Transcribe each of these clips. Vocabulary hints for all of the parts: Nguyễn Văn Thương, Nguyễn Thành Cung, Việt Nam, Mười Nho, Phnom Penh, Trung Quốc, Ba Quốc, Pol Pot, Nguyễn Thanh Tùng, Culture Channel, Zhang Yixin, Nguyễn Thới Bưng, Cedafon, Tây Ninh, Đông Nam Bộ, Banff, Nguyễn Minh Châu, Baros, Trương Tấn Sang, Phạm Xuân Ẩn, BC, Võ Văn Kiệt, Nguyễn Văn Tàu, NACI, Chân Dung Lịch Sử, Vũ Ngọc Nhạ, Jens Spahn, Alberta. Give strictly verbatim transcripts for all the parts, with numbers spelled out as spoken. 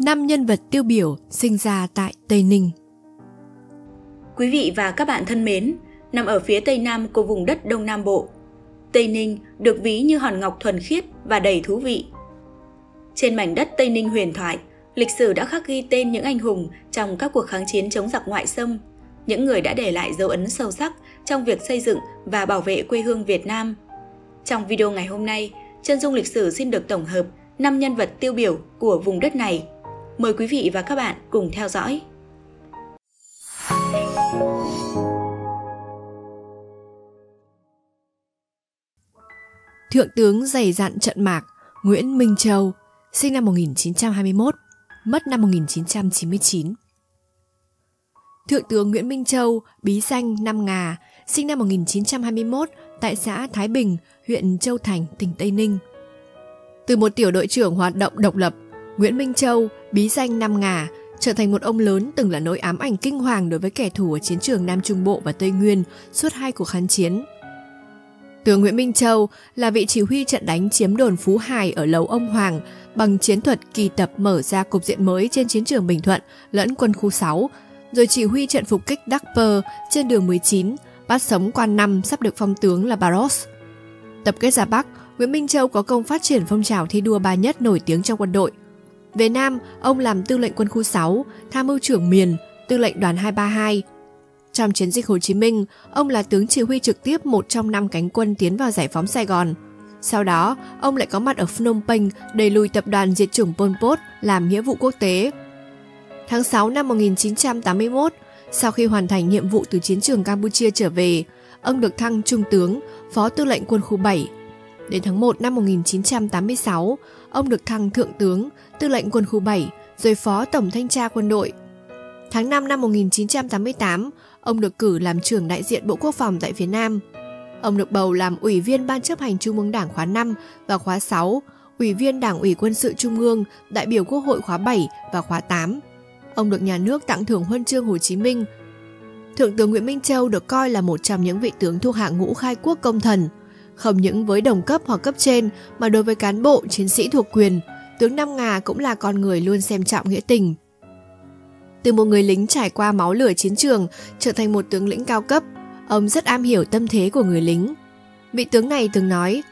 năm nhân vật tiêu biểu sinh ra tại Tây Ninh. Quý vị và các bạn thân mến, nằm ở phía Tây Nam của vùng đất Đông Nam Bộ, Tây Ninh được ví như hòn ngọc thuần khiết và đầy thú vị. Trên mảnh đất Tây Ninh huyền thoại, lịch sử đã khắc ghi tên những anh hùng trong các cuộc kháng chiến chống giặc ngoại xâm, những người đã để lại dấu ấn sâu sắc trong việc xây dựng và bảo vệ quê hương Việt Nam. Trong video ngày hôm nay, Chân Dung Lịch Sử xin được tổng hợp năm nhân vật tiêu biểu của vùng đất này. Mời quý vị và các bạn cùng theo dõi. Thượng tướng dày dặn trận mạc Nguyễn Minh Châu, sinh năm một nghìn chín trăm hai mươi mốt, mất năm một nghìn chín trăm chín mươi chín. Thượng tướng Nguyễn Minh Châu, bí danh Năm Ngà, sinh năm một nghìn chín trăm hai mươi mốt tại xã Thái Bình, huyện Châu Thành, tỉnh Tây Ninh. Từ một tiểu đội trưởng hoạt động độc lập, Nguyễn Minh Châu, bí danh Năm Ngà, trở thành một ông lớn từng là nỗi ám ảnh kinh hoàng đối với kẻ thù ở chiến trường Nam Trung Bộ và Tây Nguyên suốt hai cuộc kháng chiến. Tướng Nguyễn Minh Châu là vị chỉ huy trận đánh chiếm đồn Phú Hải ở Lầu Ông Hoàng bằng chiến thuật kỳ tập mở ra cục diện mới trên chiến trường Bình Thuận lẫn quân khu sáu, rồi chỉ huy trận phục kích Đắc Pơ trên đường mười chín, bắt sống quan năm sắp được phong tướng là Baros. Tập kết ra Bắc, Nguyễn Minh Châu có công phát triển phong trào thi đua ba nhất nổi tiếng trong quân đội. Về Nam, ông làm tư lệnh quân khu sáu, tham mưu trưởng miền, tư lệnh đoàn hai ba hai. Trong chiến dịch Hồ Chí Minh, ông là tướng chỉ huy trực tiếp một trong năm cánh quân tiến vào giải phóng Sài Gòn. Sau đó, ông lại có mặt ở Phnom Penh đẩy lùi tập đoàn diệt chủng Pol Pot làm nghĩa vụ quốc tế. Tháng sáu năm một nghìn chín trăm tám mươi mốt, sau khi hoàn thành nhiệm vụ từ chiến trường Campuchia trở về, ông được thăng trung tướng, phó tư lệnh quân khu bảy. Đến tháng một năm một nghìn chín trăm tám mươi sáu, ông được thăng thượng tướng, tư lệnh quân khu bảy, rồi phó tổng thanh tra quân đội. Tháng năm năm một nghìn chín trăm tám mươi tám, ông được cử làm trưởng đại diện Bộ Quốc phòng tại phía Nam. Ông được bầu làm Ủy viên Ban chấp hành Trung ương Đảng khóa năm và khóa sáu, Ủy viên Đảng ủy Quân sự Trung ương, đại biểu Quốc hội khóa bảy và khóa tám. Ông được nhà nước tặng thưởng Huân chương Hồ Chí Minh. Thượng tướng Nguyễn Minh Châu được coi là một trong những vị tướng thuộc hạng ngũ khai quốc công thần. Không những với đồng cấp hoặc cấp trên mà đối với cán bộ, chiến sĩ thuộc quyền, tướng Năm Ngà cũng là con người luôn xem trọng nghĩa tình. Từ một người lính trải qua máu lửa chiến trường trở thành một tướng lĩnh cao cấp, ông rất am hiểu tâm thế của người lính. Vị tướng này từng nói,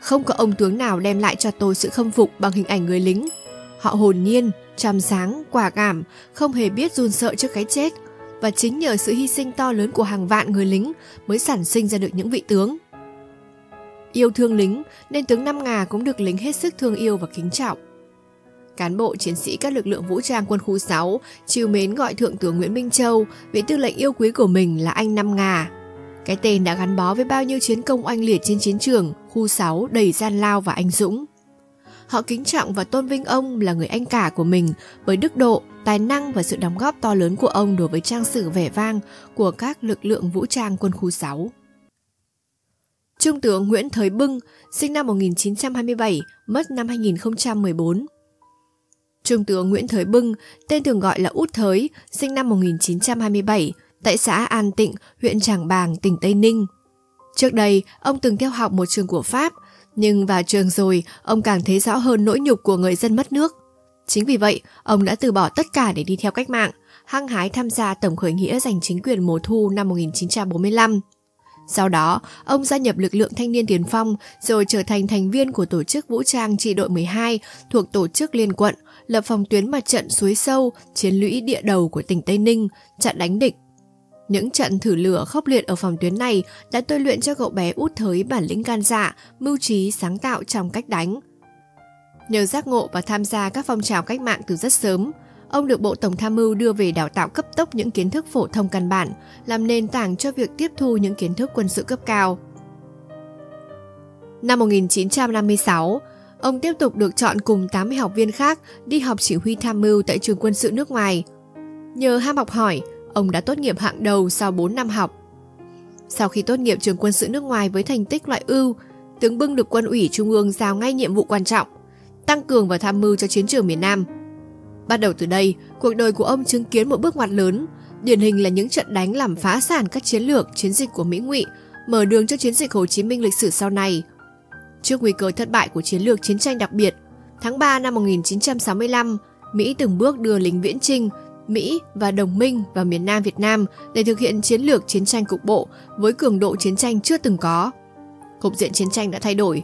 không có ông tướng nào đem lại cho tôi sự khâm phục bằng hình ảnh người lính. Họ hồn nhiên, chăm sáng, quả cảm, không hề biết run sợ trước cái chết. Và chính nhờ sự hy sinh to lớn của hàng vạn người lính mới sản sinh ra được những vị tướng. Yêu thương lính nên tướng Năm Ngà cũng được lính hết sức thương yêu và kính trọng. Cán bộ chiến sĩ các lực lượng vũ trang quân khu sáu trìu mến gọi Thượng tướng Nguyễn Minh Châu, vị tư lệnh yêu quý của mình, là anh Năm Ngà. Cái tên đã gắn bó với bao nhiêu chiến công oanh liệt trên chiến trường khu sáu đầy gian lao và anh dũng. Họ kính trọng và tôn vinh ông là người anh cả của mình bởi đức độ, tài năng và sự đóng góp to lớn của ông đối với trang sử vẻ vang của các lực lượng vũ trang quân khu sáu. Trung tướng Nguyễn Thới Bưng, sinh năm một nghìn chín trăm hai mươi bảy, mất năm hai nghìn không trăm mười bốn. Trung tướng Nguyễn Thới Bưng, tên thường gọi là Út Thới, sinh năm một nghìn chín trăm hai mươi bảy, tại xã An Tịnh, huyện Trảng Bàng, tỉnh Tây Ninh. Trước đây, ông từng theo học một trường của Pháp, nhưng vào trường rồi, ông càng thấy rõ hơn nỗi nhục của người dân mất nước. Chính vì vậy, ông đã từ bỏ tất cả để đi theo cách mạng, hăng hái tham gia tổng khởi nghĩa giành chính quyền mùa thu năm một nghìn chín trăm bốn mươi lăm. Sau đó, ông gia nhập lực lượng thanh niên tiền phong rồi trở thành thành viên của tổ chức vũ trang trị đội mười hai thuộc tổ chức Liên Quận, lập phòng tuyến mặt trận Suối Sâu, chiến lũy địa đầu của tỉnh Tây Ninh, chặn đánh địch. Những trận thử lửa khốc liệt ở phòng tuyến này đã tôi luyện cho cậu bé Út Thới bản lĩnh gan dạ, mưu trí, sáng tạo trong cách đánh. Nhờ giác ngộ và tham gia các phong trào cách mạng từ rất sớm, ông được Bộ Tổng Tham mưu đưa về đào tạo cấp tốc những kiến thức phổ thông căn bản, làm nền tảng cho việc tiếp thu những kiến thức quân sự cấp cao. Năm một nghìn chín trăm năm mươi sáu, ông tiếp tục được chọn cùng tám mươi học viên khác đi học chỉ huy tham mưu tại trường quân sự nước ngoài. Nhờ ham học hỏi, ông đã tốt nghiệp hạng đầu sau bốn năm học. Sau khi tốt nghiệp trường quân sự nước ngoài với thành tích loại ưu, tướng Bưng được Quân ủy Trung ương giao ngay nhiệm vụ quan trọng, tăng cường và tham mưu cho chiến trường miền Nam. Bắt đầu từ đây, cuộc đời của ông chứng kiến một bước ngoặt lớn, điển hình là những trận đánh làm phá sản các chiến lược, chiến dịch của Mỹ Ngụy, mở đường cho chiến dịch Hồ Chí Minh lịch sử sau này. Trước nguy cơ thất bại của chiến lược chiến tranh đặc biệt, tháng ba năm một nghìn chín trăm sáu mươi lăm, Mỹ từng bước đưa lính viễn chinh, Mỹ và đồng minh vào miền Nam Việt Nam để thực hiện chiến lược chiến tranh cục bộ với cường độ chiến tranh chưa từng có. Cục diện chiến tranh đã thay đổi.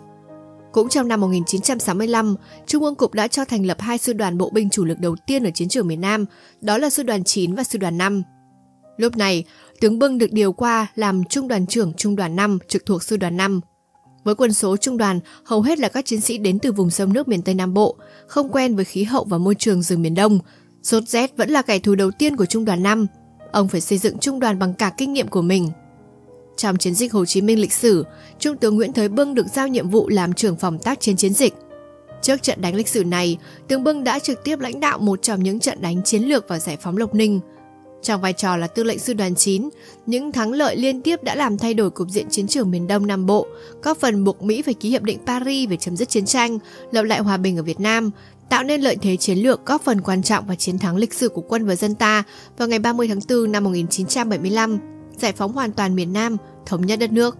Cũng trong năm một nghìn chín trăm sáu mươi lăm, Trung ương Cục đã cho thành lập hai sư đoàn bộ binh chủ lực đầu tiên ở chiến trường miền Nam, đó là sư đoàn chín và sư đoàn năm. Lúc này, tướng Bưng được điều qua làm trung đoàn trưởng trung đoàn năm trực thuộc sư đoàn năm. Với quân số trung đoàn, hầu hết là các chiến sĩ đến từ vùng sông nước miền Tây Nam Bộ, không quen với khí hậu và môi trường rừng miền Đông. Sốt rét vẫn là kẻ thù đầu tiên của trung đoàn năm. Ông phải xây dựng trung đoàn bằng cả kinh nghiệm của mình. Trong chiến dịch Hồ Chí Minh lịch sử, Trung tướng Nguyễn Thới Bưng được giao nhiệm vụ làm trưởng phòng tác chiến chiến dịch. Trước trận đánh lịch sử này, tướng Bưng đã trực tiếp lãnh đạo một trong những trận đánh chiến lược vào giải phóng Lộc Ninh. Trong vai trò là tư lệnh sư đoàn chín, những thắng lợi liên tiếp đã làm thay đổi cục diện chiến trường miền Đông Nam Bộ, góp phần buộc Mỹ phải ký hiệp định Paris về chấm dứt chiến tranh, lập lại hòa bình ở Việt Nam, tạo nên lợi thế chiến lược góp phần quan trọng vào chiến thắng lịch sử của quân và dân ta vào ngày ba mươi tháng tư năm một nghìn chín trăm bảy mươi lăm, giải phóng hoàn toàn miền Nam, thống nhất đất nước.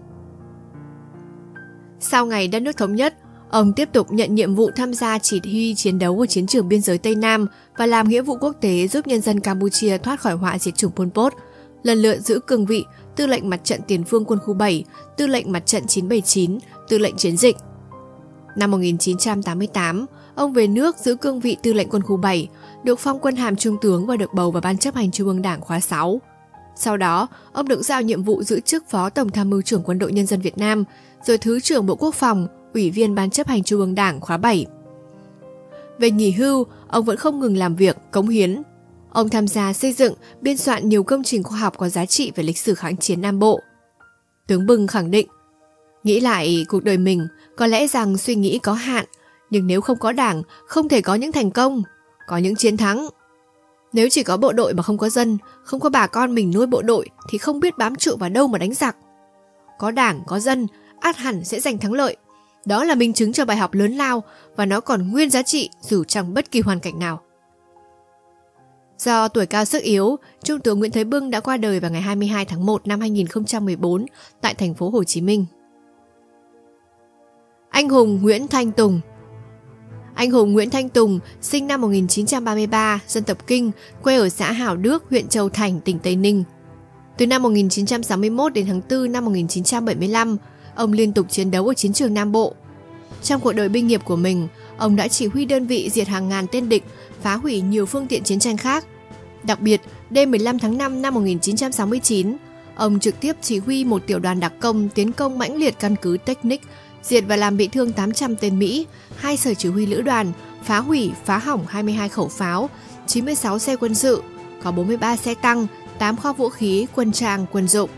Sau ngày đất nước thống nhất, ông tiếp tục nhận nhiệm vụ tham gia chỉ huy chiến đấu ở chiến trường biên giới Tây Nam và làm nghĩa vụ quốc tế giúp nhân dân Campuchia thoát khỏi họa diệt chủng Pol Pot, lần lượt giữ cương vị tư lệnh mặt trận tiền phương quân khu bảy, tư lệnh mặt trận chín bảy chín, tư lệnh chiến dịch. Năm một nghìn chín trăm tám mươi tám, ông về nước giữ cương vị tư lệnh quân khu bảy, được phong quân hàm trung tướng và được bầu vào Ban chấp hành Trung ương Đảng khóa sáu. Sau đó, ông được giao nhiệm vụ giữ chức Phó Tổng tham mưu trưởng Quân đội Nhân dân Việt Nam, rồi Thứ trưởng Bộ Quốc phòng, Ủy viên Ban chấp hành Trung ương Đảng khóa bảy. Về nghỉ hưu, ông vẫn không ngừng làm việc, cống hiến. Ông tham gia xây dựng, biên soạn nhiều công trình khoa học có giá trị về lịch sử kháng chiến Nam Bộ. Tướng Bưng khẳng định, nghĩ lại cuộc đời mình, có lẽ rằng suy nghĩ có hạn, nhưng nếu không có Đảng, không thể có những thành công, có những chiến thắng. Nếu chỉ có bộ đội mà không có dân, không có bà con mình nuôi bộ đội thì không biết bám trụ vào đâu mà đánh giặc. Có Đảng, có dân, ắt hẳn sẽ giành thắng lợi. Đó là minh chứng cho bài học lớn lao và nó còn nguyên giá trị dù trong bất kỳ hoàn cảnh nào. Do tuổi cao sức yếu, Trung tướng Nguyễn Thới Bưng đã qua đời vào ngày hai mươi hai tháng một năm hai nghìn không trăm mười bốn tại thành phố Hồ Chí Minh. Anh hùng Nguyễn Thanh Tùng. Anh hùng Nguyễn Thanh Tùng sinh năm một nghìn chín trăm ba mươi ba, dân tộc Kinh, quê ở xã Hảo Đức, huyện Châu Thành, tỉnh Tây Ninh. Từ năm một nghìn chín trăm sáu mươi mốt đến tháng tư năm một nghìn chín trăm bảy mươi lăm, ông liên tục chiến đấu ở chiến trường Nam Bộ. Trong cuộc đời binh nghiệp của mình, ông đã chỉ huy đơn vị diệt hàng ngàn tên địch, phá hủy nhiều phương tiện chiến tranh khác. Đặc biệt, đêm mười lăm tháng năm năm một nghìn chín trăm sáu mươi chín, ông trực tiếp chỉ huy một tiểu đoàn đặc công tiến công mãnh liệt căn cứ Technic, diệt và làm bị thương tám trăm tên Mỹ, hai sở chỉ huy lữ đoàn, phá hủy, phá hỏng hai mươi hai khẩu pháo, chín mươi sáu xe quân sự, có bốn mươi ba xe tăng, tám kho vũ khí, quân trang, quân dụng.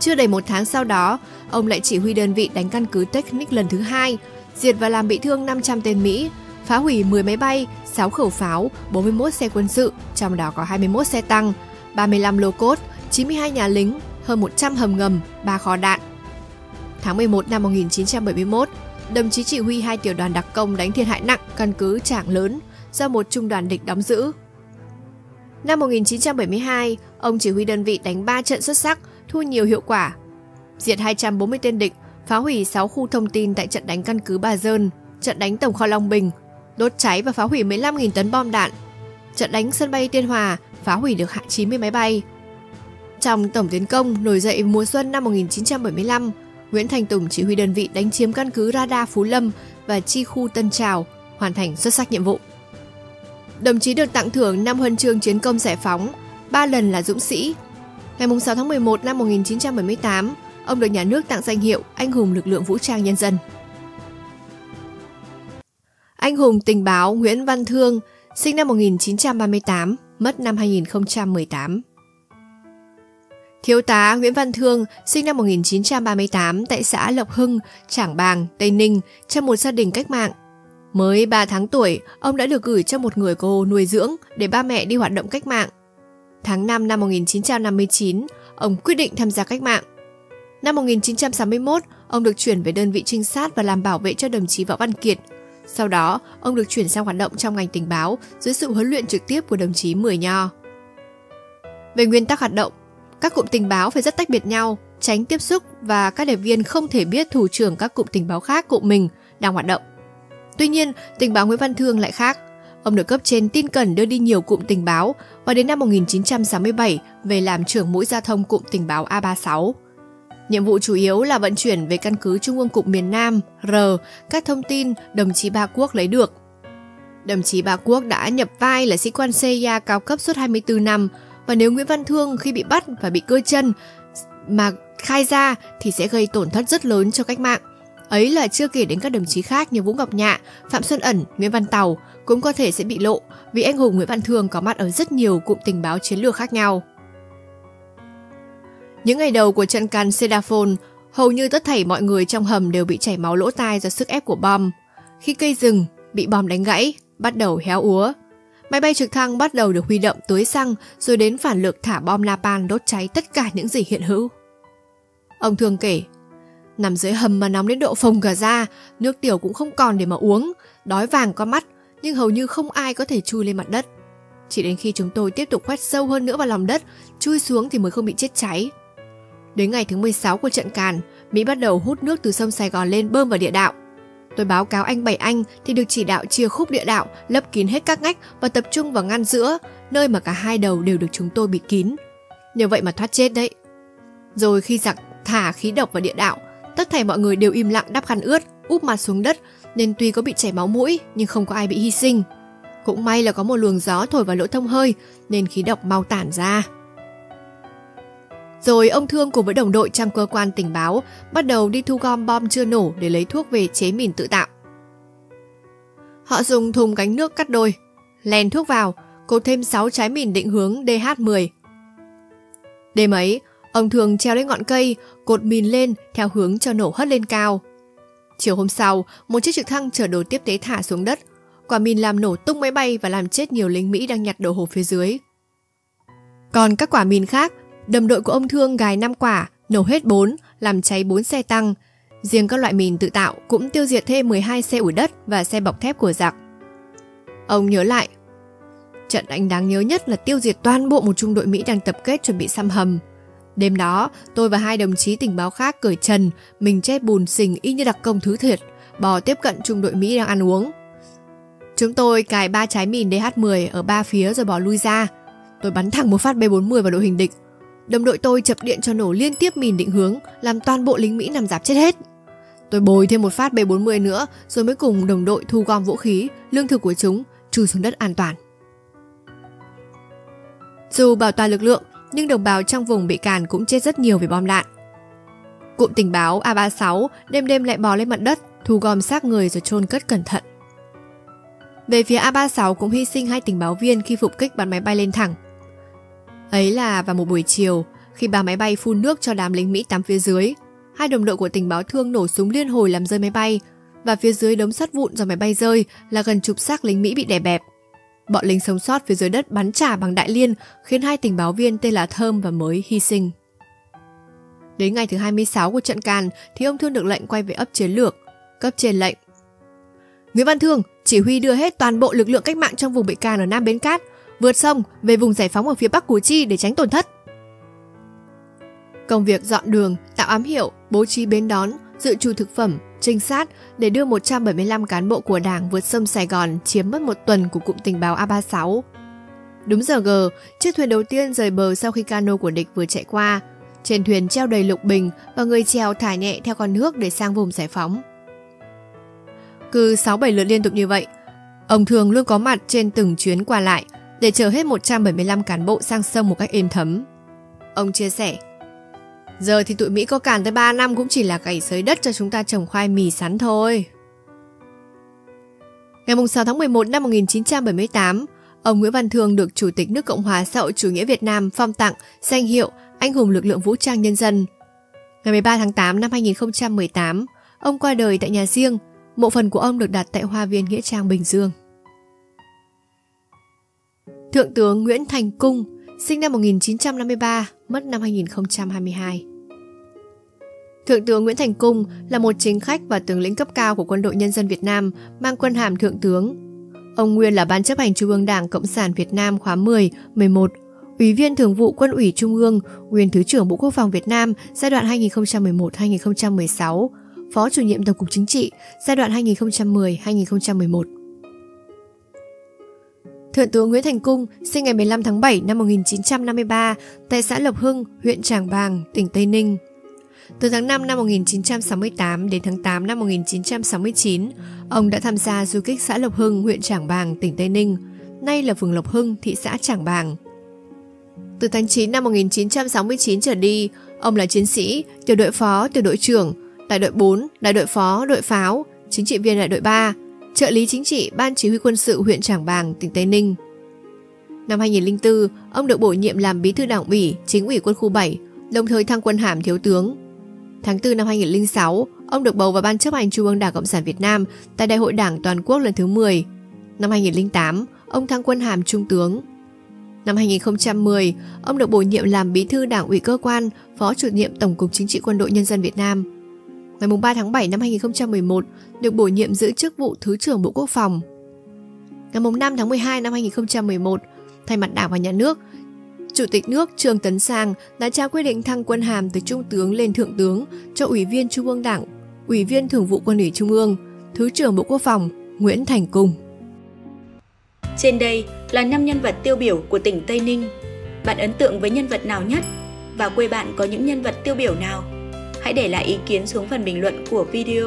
Chưa đầy một tháng sau đó, ông lại chỉ huy đơn vị đánh căn cứ Technic lần thứ hai, diệt và làm bị thương năm trăm tên Mỹ, phá hủy mười máy bay, sáu khẩu pháo, bốn mươi mốt xe quân sự, trong đó có hai mươi mốt xe tăng, ba mươi lăm lô cốt, chín mươi hai nhà lính, hơn một trăm hầm ngầm, ba kho đạn. Tháng mười một năm một nghìn chín trăm bảy mươi mốt, đồng chí chỉ huy hai tiểu đoàn đặc công đánh thiệt hại nặng căn cứ Trảng Lớn do một trung đoàn địch đóng giữ. Năm một nghìn chín trăm bảy mươi hai, ông chỉ huy đơn vị đánh ba trận xuất sắc, thu nhiều hiệu quả, diệt hai trăm bốn mươi tên địch, phá hủy sáu khu thông tin tại trận đánh căn cứ Bà Dơn, trận đánh tổng kho Long Bình, đốt cháy và phá hủy mười lăm nghìn tấn bom đạn, trận đánh sân bay Tiên Hòa, phá hủy được chín mươi máy bay. Trong tổng tiến công nổi dậy mùa xuân năm một nghìn chín trăm bảy mươi lăm, Nguyễn Thanh Tùng chỉ huy đơn vị đánh chiếm căn cứ Radar Phú Lâm và chi khu Tân Trào, hoàn thành xuất sắc nhiệm vụ. Đồng chí được tặng thưởng năm huân chương chiến công giải phóng, ba lần là dũng sĩ. Ngày sáu tháng mười một năm một nghìn chín trăm bảy mươi tám, ông được nhà nước tặng danh hiệu Anh hùng lực lượng vũ trang nhân dân. Anh hùng tình báo Nguyễn Văn Thương, sinh năm một nghìn chín trăm ba mươi tám, mất năm hai nghìn không trăm mười tám. Thiếu tá Nguyễn Văn Thương sinh năm một nghìn chín trăm ba mươi tám tại xã Lộc Hưng, Trảng Bàng, Tây Ninh trong một gia đình cách mạng. Mới ba tháng tuổi, ông đã được gửi cho một người cô nuôi dưỡng để ba mẹ đi hoạt động cách mạng. Tháng năm năm một nghìn chín trăm năm mươi chín, ông quyết định tham gia cách mạng. Năm một nghìn chín trăm sáu mươi mốt, ông được chuyển về đơn vị trinh sát và làm bảo vệ cho đồng chí Võ Văn Kiệt. Sau đó, ông được chuyển sang hoạt động trong ngành tình báo dưới sự huấn luyện trực tiếp của đồng chí Mười Nho. Về nguyên tắc hoạt động, các cụm tình báo phải rất tách biệt nhau, tránh tiếp xúc và các điệp viên không thể biết thủ trưởng các cụm tình báo khác của mình đang hoạt động. Tuy nhiên, tình báo Nguyễn Văn Thương lại khác. Ông được cấp trên tin cẩn đưa đi nhiều cụm tình báo và đến năm một nghìn chín trăm sáu mươi bảy về làm trưởng mũi giao thông cụm tình báo A ba mươi sáu. Nhiệm vụ chủ yếu là vận chuyển về căn cứ Trung ương Cục miền Nam R các thông tin đồng chí Ba Quốc lấy được. Đồng chí Ba Quốc đã nhập vai là sĩ quan xê i a cao cấp suốt hai mươi tư năm, và nếu Nguyễn Văn Thương khi bị bắt và bị cưa chân mà khai ra thì sẽ gây tổn thất rất lớn cho cách mạng. Ấy là chưa kể đến các đồng chí khác như Vũ Ngọc Nhạ, Phạm Xuân Ẩn, Nguyễn Văn Tàu cũng có thể sẽ bị lộ vì anh hùng Nguyễn Văn Thương có mặt ở rất nhiều cụm tình báo chiến lược khác nhau. Những ngày đầu của trận càn Cedafon, hầu như tất thảy mọi người trong hầm đều bị chảy máu lỗ tai do sức ép của bom. Khi cây rừng bị bom đánh gãy, bắt đầu héo úa. Máy bay trực thăng bắt đầu được huy động tưới xăng rồi đến phản lực thả bom napalm đốt cháy tất cả những gì hiện hữu. Ông Thương kể, nằm dưới hầm mà nóng đến độ phồng cả da, nước tiểu cũng không còn để mà uống, đói vàng con mắt, nhưng hầu như không ai có thể chui lên mặt đất. Chỉ đến khi chúng tôi tiếp tục khoét sâu hơn nữa vào lòng đất, chui xuống thì mới không bị chết cháy. Đến ngày thứ mười sáu của trận càn, Mỹ bắt đầu hút nước từ sông Sài Gòn lên bơm vào địa đạo. Tôi báo cáo anh Bảy Anh thì được chỉ đạo chia khúc địa đạo, lấp kín hết các ngách và tập trung vào ngăn giữa, nơi mà cả hai đầu đều được chúng tôi bịt kín. Nhờ vậy mà thoát chết đấy. Rồi khi giặc thả khí độc vào địa đạo, tất thảy mọi người đều im lặng đắp khăn ướt, úp mặt xuống đất, nên tuy có bị chảy máu mũi nhưng không có ai bị hy sinh. Cũng may là có một luồng gió thổi vào lỗ thông hơi nên khí độc mau tản ra. Rồi ông Thương cùng với đồng đội trong cơ quan tình báo bắt đầu đi thu gom bom chưa nổ để lấy thuốc về chế mìn tự tạo. Họ dùng thùng gánh nước cắt đôi, lèn thuốc vào, cột thêm sáu trái mìn định hướng D H mười. Đêm ấy, ông Thương treo lên ngọn cây, cột mìn lên theo hướng cho nổ hất lên cao. Chiều hôm sau, một chiếc trực thăng chở đồ tiếp tế thả xuống đất. Quả mìn làm nổ tung máy bay và làm chết nhiều lính Mỹ đang nhặt đồ hộp phía dưới. Còn các quả mìn khác, đầm đội của ông Thương gài năm quả, nổ hết bốn, làm cháy bốn xe tăng. Riêng các loại mìn tự tạo cũng tiêu diệt thêm mười hai xe ủi đất và xe bọc thép của giặc. Ông nhớ lại, trận đánh đáng nhớ nhất là tiêu diệt toàn bộ một trung đội Mỹ đang tập kết chuẩn bị xăm hầm. Đêm đó, tôi và hai đồng chí tình báo khác cởi trần, mình che bùn xình y như đặc công thứ thiệt, bò tiếp cận trung đội Mỹ đang ăn uống. Chúng tôi cài ba trái mìn D H mười ở ba phía rồi bò lui ra. Tôi bắn thẳng một phát B bốn mươi vào đội hình địch. Đồng đội tôi chập điện cho nổ liên tiếp mìn định hướng, làm toàn bộ lính Mỹ nằm rạp chết hết. Tôi bồi thêm một phát B bốn mươi nữa rồi mới cùng đồng đội thu gom vũ khí, lương thực của chúng, chui xuống đất an toàn. Dù bảo toàn lực lượng, nhưng đồng bào trong vùng bị càn cũng chết rất nhiều vì bom đạn. Cụm tình báo A ba mươi sáu đêm đêm lại bò lên mặt đất, thu gom xác người rồi chôn cất cẩn thận. Về phía A ba mươi sáu cũng hy sinh hai tình báo viên khi phục kích bắn máy bay lên thẳng. Ấy là vào một buổi chiều, khi ba máy bay phun nước cho đám lính Mỹ tắm phía dưới, hai đồng đội của tình báo Thương nổ súng liên hồi làm rơi máy bay, và phía dưới đống sắt vụn do máy bay rơi là gần chục xác lính Mỹ bị đè bẹp. Bọn lính sống sót phía dưới đất bắn trả bằng đại liên, khiến hai tình báo viên tên là Thơm và Mới hy sinh. Đến ngày thứ hai mươi sáu của trận càn thì ông Thương được lệnh quay về ấp chiến lược. Cấp trên lệnh, Nguyễn Văn Thương chỉ huy đưa hết toàn bộ lực lượng cách mạng trong vùng bị càn ở Nam Bến Cát, vượt sông về vùng giải phóng ở phía Bắc Củ Chi để tránh tổn thất. Công việc dọn đường, tạo ám hiệu, bố trí bến đón, dự trù thực phẩm, trinh sát để đưa một trăm bảy mươi lăm cán bộ của Đảng vượt sông Sài Gòn chiếm mất một tuần của cụm tình báo A ba mươi sáu. Đúng giờ G, chiếc thuyền đầu tiên rời bờ sau khi cano của địch vừa chạy qua. Trên thuyền treo đầy lục bình và người chèo thả nhẹ theo con nước để sang vùng giải phóng. Cứ sáu bảy lượt liên tục như vậy, ông Thường luôn có mặt trên từng chuyến qua lại để chở hết một trăm bảy mươi lăm cán bộ sang sông một cách êm thấm. Ông chia sẻ, giờ thì tụi Mỹ có càn tới ba năm cũng chỉ là cày xới đất cho chúng ta trồng khoai mì sắn thôi. Ngày sáu tháng mười một năm một nghìn chín trăm bảy mươi tám, ông Nguyễn Văn Thương được Chủ tịch nước Cộng hòa xã hội chủ nghĩa Việt Nam phong tặng danh hiệu Anh hùng lực lượng vũ trang nhân dân. Ngày mười ba tháng tám năm hai nghìn không trăm mười tám, ông qua đời tại nhà riêng. Mộ phần của ông được đặt tại Hoa viên Nghĩa Trang, Bình Dương. Thượng tướng Nguyễn Thành Cung, sinh năm một nghìn chín trăm năm mươi ba, mất năm hai nghìn không trăm hai mươi hai. Thượng tướng Nguyễn Thành Cung là một chính khách và tướng lĩnh cấp cao của Quân đội Nhân dân Việt Nam, mang quân hàm Thượng tướng. Ông nguyên là Ban chấp hành Trung ương Đảng Cộng sản Việt Nam khóa mười, mười một, Ủy viên Thường vụ Quân ủy Trung ương, nguyên Thứ trưởng Bộ Quốc phòng Việt Nam giai đoạn hai nghìn không trăm mười một đến hai nghìn không trăm mười sáu, Phó Chủ nhiệm Tổng cục Chính trị giai đoạn hai nghìn không trăm mười đến hai nghìn không trăm mười một. Thượng tướng Nguyễn Thành Cung sinh ngày mười lăm tháng bảy năm một nghìn chín trăm năm mươi ba tại xã Lộc Hưng, huyện Trảng Bàng, tỉnh Tây Ninh. Từ tháng năm năm một nghìn chín trăm sáu mươi tám đến tháng tám năm một nghìn chín trăm sáu mươi chín, ông đã tham gia du kích xã Lộc Hưng, huyện Trảng Bàng, tỉnh Tây Ninh, nay là phường Lộc Hưng, thị xã Trảng Bàng. Từ tháng chín năm một nghìn chín trăm sáu mươi chín trở đi, ông là chiến sĩ, tiểu đội phó, tiểu đội trưởng, đại đội bốn, đại đội phó, đội pháo, chính trị viên đại đội ba, trợ lý chính trị Ban Chỉ huy quân sự huyện Trảng Bàng, tỉnh Tây Ninh. Năm hai nghìn không trăm linh tư, ông được bổ nhiệm làm bí thư đảng ủy, chính ủy quân khu bảy, đồng thời thăng quân hàm thiếu tướng. Tháng tư năm hai nghìn không trăm linh sáu, ông được bầu vào Ban chấp hành Trung ương Đảng Cộng sản Việt Nam tại Đại hội Đảng Toàn quốc lần thứ mười. Năm hai nghìn không trăm linh tám, ông thăng quân hàm trung tướng. Năm hai nghìn không trăm mười, ông được bổ nhiệm làm bí thư đảng ủy cơ quan, phó chủ nhiệm Tổng cục Chính trị Quân đội Nhân dân Việt Nam. Ngày ba tháng bảy năm hai nghìn không trăm mười một, được bổ nhiệm giữ chức vụ Thứ trưởng Bộ Quốc phòng. Ngày năm tháng mười hai năm hai nghìn không trăm mười một, thay mặt Đảng và Nhà nước, Chủ tịch nước Trương Tấn Sang đã trao quyết định thăng quân hàm từ Trung tướng lên Thượng tướng cho Ủy viên Trung ương Đảng, Ủy viên Thường vụ Quân ủy Trung ương, Thứ trưởng Bộ Quốc phòng Nguyễn Thành Cung. Trên đây là năm nhân vật tiêu biểu của tỉnh Tây Ninh. Bạn ấn tượng với nhân vật nào nhất? Và quê bạn có những nhân vật tiêu biểu nào? Hãy để lại ý kiến xuống phần bình luận của video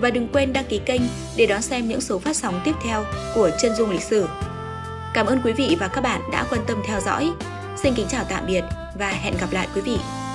và đừng quên đăng ký kênh để đón xem những số phát sóng tiếp theo của Chân Dung Lịch Sử. Cảm ơn quý vị và các bạn đã quan tâm theo dõi. Xin kính chào tạm biệt và hẹn gặp lại quý vị.